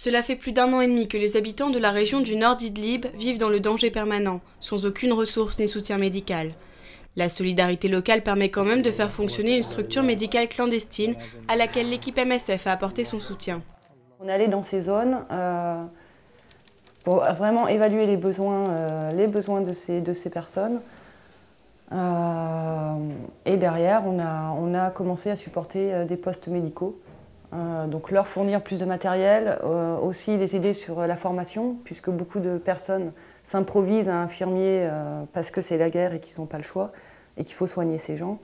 Cela fait plus d'1 an et demi que les habitants de la région du nord d'Idlib vivent dans le danger permanent, sans aucune ressource ni soutien médical. La solidarité locale permet quand même de faire fonctionner une structure médicale clandestine à laquelle l'équipe MSF a apporté son soutien. On allait dans ces zones pour vraiment évaluer les besoins de ces personnes. Et derrière, on a commencé à supporter des postes médicaux. Donc leur fournir plus de matériel, aussi les aider sur la formation, puisque beaucoup de personnes s'improvisent à infirmiers parce que c'est la guerre et qu'ils n'ont pas le choix et qu'il faut soigner ces gens.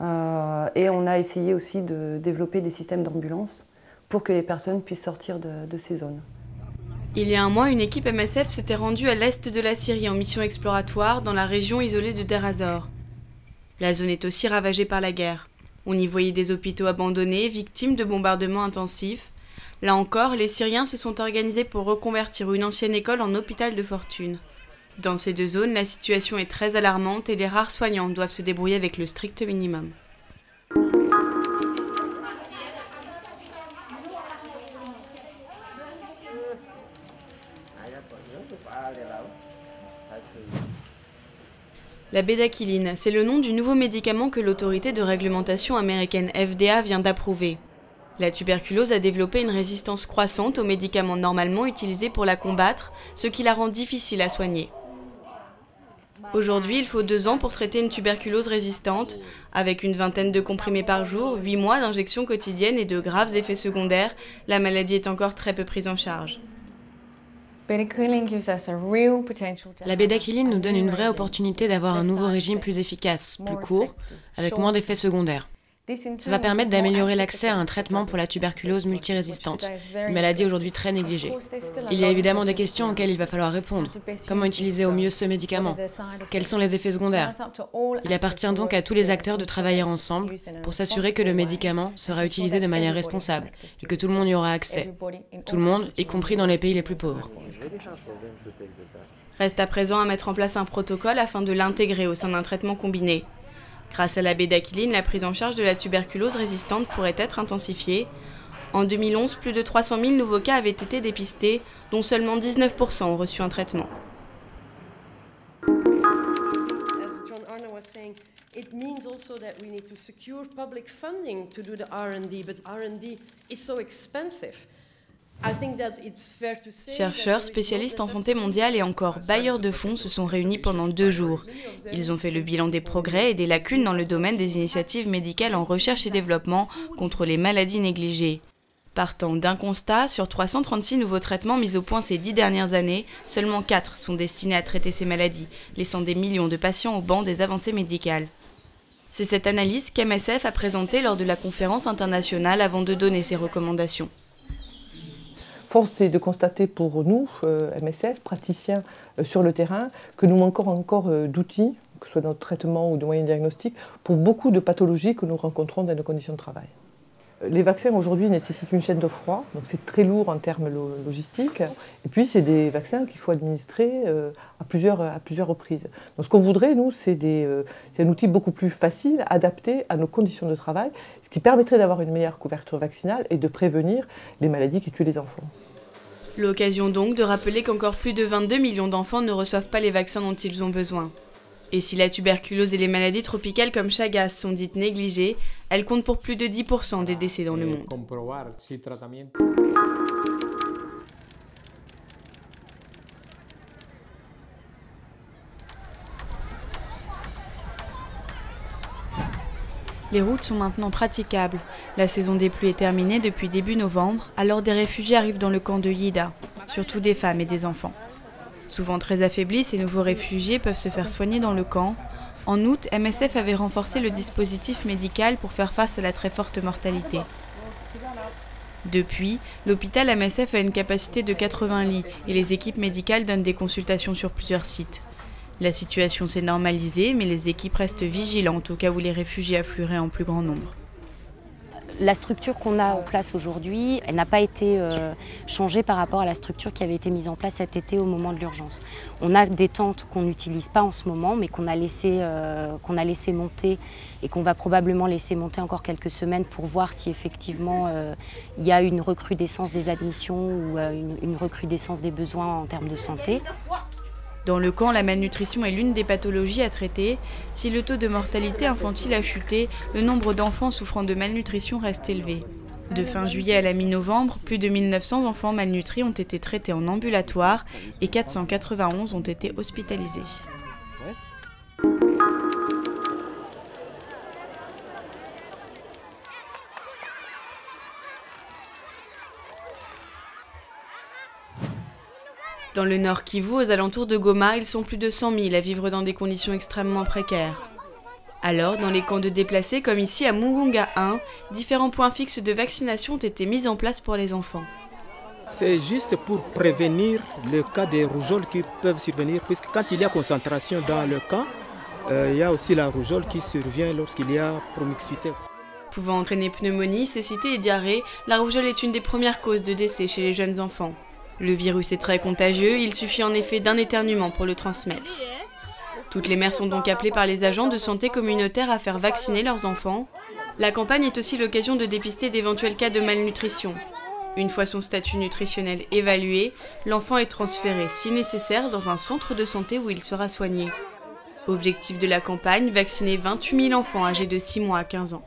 Et on a essayé aussi de développer des systèmes d'ambulance pour que les personnes puissent sortir de ces zones. Il y a 1 mois, une équipe MSF s'était rendue à l'est de la Syrie en mission exploratoire dans la région isolée de Der Azor. La zone est aussi ravagée par la guerre. On y voyait des hôpitaux abandonnés, victimes de bombardements intensifs. Là encore, les Syriens se sont organisés pour reconvertir une ancienne école en hôpital de fortune. Dans ces 2 zones, la situation est très alarmante et les rares soignants doivent se débrouiller avec le strict minimum. La bédaquiline, c'est le nom du nouveau médicament que l'autorité de réglementation américaine FDA vient d'approuver. La tuberculose a développé une résistance croissante aux médicaments normalement utilisés pour la combattre, ce qui la rend difficile à soigner. Aujourd'hui, il faut 2 ans pour traiter une tuberculose résistante, avec une vingtaine de comprimés par jour, 8 mois d'injections quotidiennes et de graves effets secondaires. La maladie est encore très peu prise en charge. La bédaquiline nous donne une vraie opportunité d'avoir un nouveau régime plus efficace, plus court, avec moins d'effets secondaires. Ça va permettre d'améliorer l'accès à un traitement pour la tuberculose multirésistante, une maladie aujourd'hui très négligée. Il y a évidemment des questions auxquelles il va falloir répondre. Comment utiliser au mieux ce médicament? Quels sont les effets secondaires? Il appartient donc à tous les acteurs de travailler ensemble pour s'assurer que le médicament sera utilisé de manière responsable et que tout le monde y aura accès. Tout le monde, y compris dans les pays les plus pauvres. Reste à présent à mettre en place un protocole afin de l'intégrer au sein d'un traitement combiné. Grâce à la bédaquiline, la prise en charge de la tuberculose résistante pourrait être intensifiée. En 2011, plus de 300 000 nouveaux cas avaient été dépistés, dont seulement 19% ont reçu un traitement. It means also that we need to secure public funding to do the R&D, but R&D is so expensive. Chercheurs, spécialistes en santé mondiale et encore bailleurs de fonds se sont réunis pendant 2 jours. Ils ont fait le bilan des progrès et des lacunes dans le domaine des initiatives médicales en recherche et développement contre les maladies négligées. Partant d'un constat, sur 336 nouveaux traitements mis au point ces 10 dernières années, seulement 4 sont destinés à traiter ces maladies, laissant des millions de patients au banc des avancées médicales. C'est cette analyse qu'MSF a présentée lors de la conférence internationale avant de donner ses recommandations. Force est de constater pour nous, MSF, praticiens sur le terrain, que nous manquons encore d'outils, que ce soit dans le traitement ou de moyens diagnostiques, pour beaucoup de pathologies que nous rencontrons dans nos conditions de travail. Les vaccins aujourd'hui nécessitent une chaîne de froid, donc c'est très lourd en termes logistiques. Et puis c'est des vaccins qu'il faut administrer à plusieurs reprises. Donc ce qu'on voudrait, nous, c'est un outil beaucoup plus facile, adapté à nos conditions de travail, ce qui permettrait d'avoir une meilleure couverture vaccinale et de prévenir les maladies qui tuent les enfants. L'occasion donc de rappeler qu'encore plus de 22 millions d'enfants ne reçoivent pas les vaccins dont ils ont besoin. Et si la tuberculose et les maladies tropicales comme Chagas sont dites négligées, elles comptent pour plus de 10% des décès dans le monde. Les routes sont maintenant praticables. La saison des pluies est terminée depuis début novembre, alors des réfugiés arrivent dans le camp de Yida, surtout des femmes et des enfants. Souvent très affaiblis, ces nouveaux réfugiés peuvent se faire soigner dans le camp. En août, MSF avait renforcé le dispositif médical pour faire face à la très forte mortalité. Depuis, l'hôpital MSF a une capacité de 80 lits et les équipes médicales donnent des consultations sur plusieurs sites. La situation s'est normalisée, mais les équipes restent vigilantes au cas où les réfugiés afflueraient en plus grand nombre. La structure qu'on a en place aujourd'hui, elle n'a pas été changée par rapport à la structure qui avait été mise en place cet été au moment de l'urgence. On a des tentes qu'on n'utilise pas en ce moment, mais qu'on a laissé monter et qu'on va probablement laisser monter encore quelques semaines pour voir si effectivement il y a une recrudescence des admissions ou une recrudescence des besoins en termes de santé. Dans le camp, la malnutrition est l'une des pathologies à traiter. Si le taux de mortalité infantile a chuté, le nombre d'enfants souffrant de malnutrition reste élevé. De fin juillet à la mi-novembre, plus de 1900 enfants malnutris ont été traités en ambulatoire et 491 ont été hospitalisés. Dans le nord Kivu, aux alentours de Goma, ils sont plus de 100 000 à vivre dans des conditions extrêmement précaires. Alors, dans les camps de déplacés, comme ici à Mungunga 1, différents points fixes de vaccination ont été mis en place pour les enfants. C'est juste pour prévenir le cas des rougeoles qui peuvent survenir, puisque quand il y a concentration dans le camp, il y a aussi la rougeole qui survient lorsqu'il y a promiscuité. Pouvant entraîner pneumonie, cécité et diarrhée, la rougeole est une des premières causes de décès chez les jeunes enfants. Le virus est très contagieux, il suffit en effet d'un éternuement pour le transmettre. Toutes les mères sont donc appelées par les agents de santé communautaire à faire vacciner leurs enfants. La campagne est aussi l'occasion de dépister d'éventuels cas de malnutrition. Une fois son statut nutritionnel évalué, l'enfant est transféré, si nécessaire, dans un centre de santé où il sera soigné. Objectif de la campagne, vacciner 28 000 enfants âgés de 6 mois à 15 ans.